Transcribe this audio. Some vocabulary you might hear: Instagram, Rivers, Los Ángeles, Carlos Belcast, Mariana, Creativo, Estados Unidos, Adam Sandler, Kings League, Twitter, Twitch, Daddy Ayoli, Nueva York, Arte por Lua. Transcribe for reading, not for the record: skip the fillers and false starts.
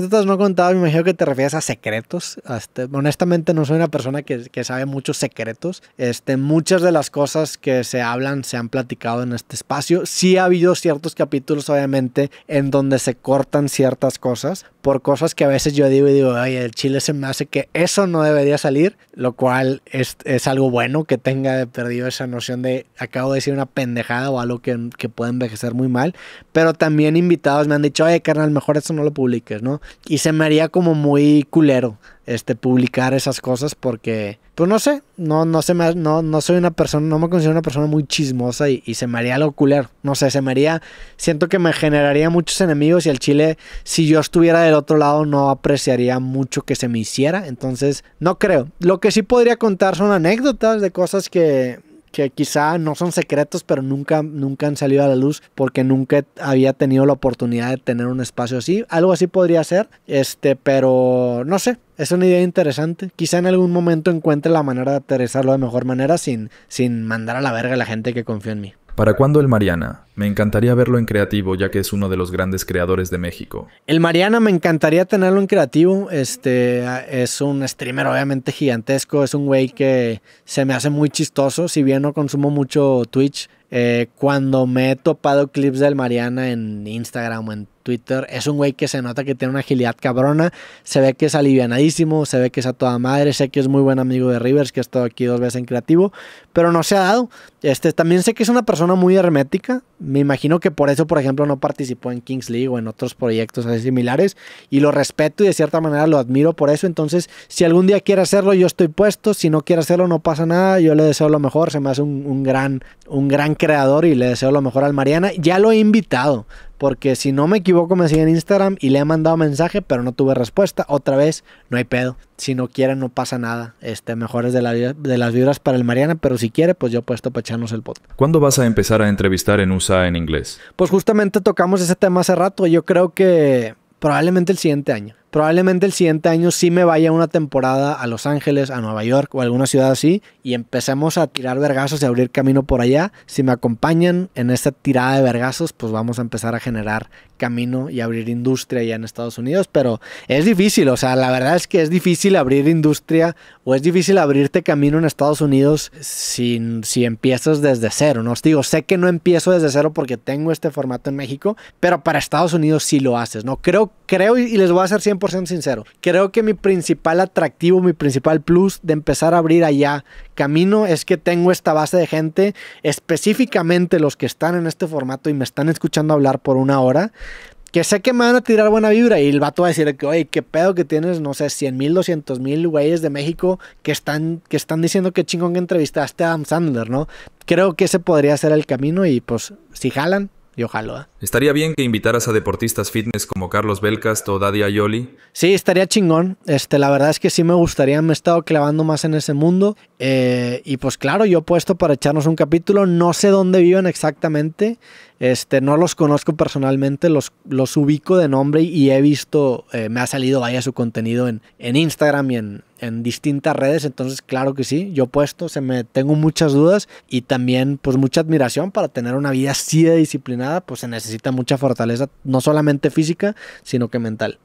No contaba, me imagino que te refieres a secretos. Honestamente no soy una persona que sabe muchos secretos. Muchas de las cosas que se hablan se han platicado en este espacio. Sí ha habido ciertos capítulos, obviamente, en donde se cortan ciertas cosas por cosas que a veces yo digo y digo, ay, el chile se me hace que eso no debería salir, lo cual es algo bueno que tenga perdido esa noción de acabo de decir una pendejada o algo que puede envejecer muy mal. Pero también invitados me han dicho, oye, carnal, mejor eso no lo publiques, ¿no? Y se me haría como muy culero publicar esas cosas porque, pues no sé, no soy una persona, no me considero una persona muy chismosa y se me haría algo culero, no sé, siento que me generaría muchos enemigos y al chile, si yo estuviera del otro lado, no apreciaría mucho que se me hiciera, entonces no creo. Lo que sí podría contar son anécdotas de cosas que quizá no son secretos, pero nunca han salido a la luz porque nunca había tenido la oportunidad de tener un espacio así. Algo así podría ser, pero no sé. Es una idea interesante. Quizá en algún momento encuentre la manera de aterrizarlo de mejor manera sin mandar a la verga a la gente que confía en mí. ¿Para cuándo el Mariana? Me encantaría verlo en Creativo, ya que es uno de los grandes creadores de México. El Mariana me encantaría tenerlo en Creativo. Es un streamer obviamente gigantesco. Es un güey que se me hace muy chistoso. Si bien no consumo mucho Twitch, cuando me he topado clips del Mariana en Instagram o en Twitter, es un güey que se nota que tiene una agilidad cabrona, se ve que es alivianadísimo, se ve que es a toda madre, sé que es muy buen amigo de Rivers, que ha estado aquí 2 veces en Creativo, pero no se ha dado. También sé que es una persona muy hermética, me imagino que por eso, por ejemplo, no participó en Kings League o en otros proyectos así similares, y lo respeto y de cierta manera lo admiro por eso. Entonces, si algún día quiere hacerlo, yo estoy puesto, si no quiere hacerlo, no pasa nada, yo le deseo lo mejor, se me hace un gran creador y le deseo lo mejor al Mariana. Ya lo he invitado, porque si no me equivoco me sigue en Instagram y le he mandado mensaje, pero no tuve respuesta. Otra vez, no hay pedo. Si no quiere, no pasa nada. Mejores de las vibras para el Mariana, pero si quiere, pues yo puesto para echarnos el podcast. ¿Cuándo vas a empezar a entrevistar en USA en inglés? Pues justamente tocamos ese tema hace rato. Yo creo que probablemente el siguiente año. Probablemente el siguiente año sí me vaya una temporada a Los Ángeles, a Nueva York o a alguna ciudad así y empecemos a tirar vergazos y abrir camino por allá. Si me acompañan en esta tirada de vergazos, pues vamos a empezar a generar camino y abrir industria allá en Estados Unidos, pero es difícil, o sea, la verdad es que es difícil abrir industria o es difícil abrirte camino en Estados Unidos si empiezas desde cero, ¿no? Os digo, sé que no empiezo desde cero porque tengo este formato en México, pero para Estados Unidos sí lo haces, ¿no? Creo y les voy a ser 100% sincero, creo que mi principal atractivo, mi principal plus de empezar a abrir allá camino es que tengo esta base de gente, específicamente los que están en este formato y me están escuchando hablar por 1 hora, que sé que me van a tirar buena vibra y el vato va a decir que, oye, qué pedo que tienes, no sé, 100,000, 200,000 güeyes de México que están diciendo que chingón que entrevistaste a Adam Sandler, ¿no? Creo que ese podría ser el camino y pues si jalan, yo jalo, ¿eh? Estaría bien que invitaras a deportistas fitness como Carlos Belcast o Daddy Ayoli. Sí, estaría chingón. La verdad es que sí me gustaría. Me he estado clavando más en ese mundo. Y pues claro, yo he puesto para echarnos un capítulo. No sé dónde viven exactamente. No los conozco personalmente. Los ubico de nombre y he visto, me ha salido vaya su contenido en Instagram y en distintas redes, entonces claro que sí, yo puesto, tengo muchas dudas y también pues mucha admiración. Para tener una vida así de disciplinada pues se necesita mucha fortaleza, no solamente física, sino que mental.